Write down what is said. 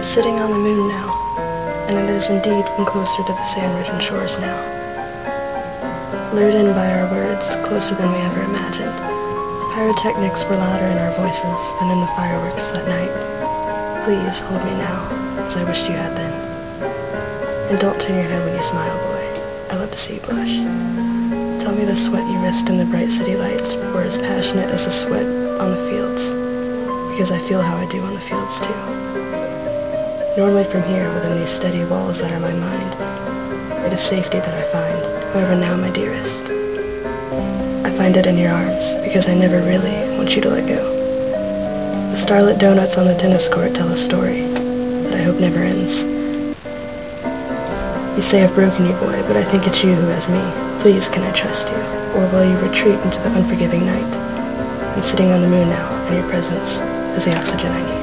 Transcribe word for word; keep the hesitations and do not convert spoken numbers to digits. I'm sitting on the moon now, and it has indeed been closer to the sand-ridden shores now. Lured in by our words, closer than we ever imagined, pyrotechnics were louder in our voices than in the fireworks that night. Please hold me now, as I wished you had then. And don't turn your head when you smile, boy. I let the sea blush. Tell me the sweat you risked in the bright city lights were as passionate as the sweat on the fields, because I feel how I do on the fields too. Normally from here, within these steady walls that are my mind, it is safety that I find. However now, my dearest, I find it in your arms, because I never really want you to let go. The starlit donuts on the tennis court tell a story that I hope never ends. You say I've broken you, boy, but I think it's you who has me. Please, can I trust you? Or will you retreat into the unforgiving night? I'm sitting on the moon now, and your presence is the oxygen I need.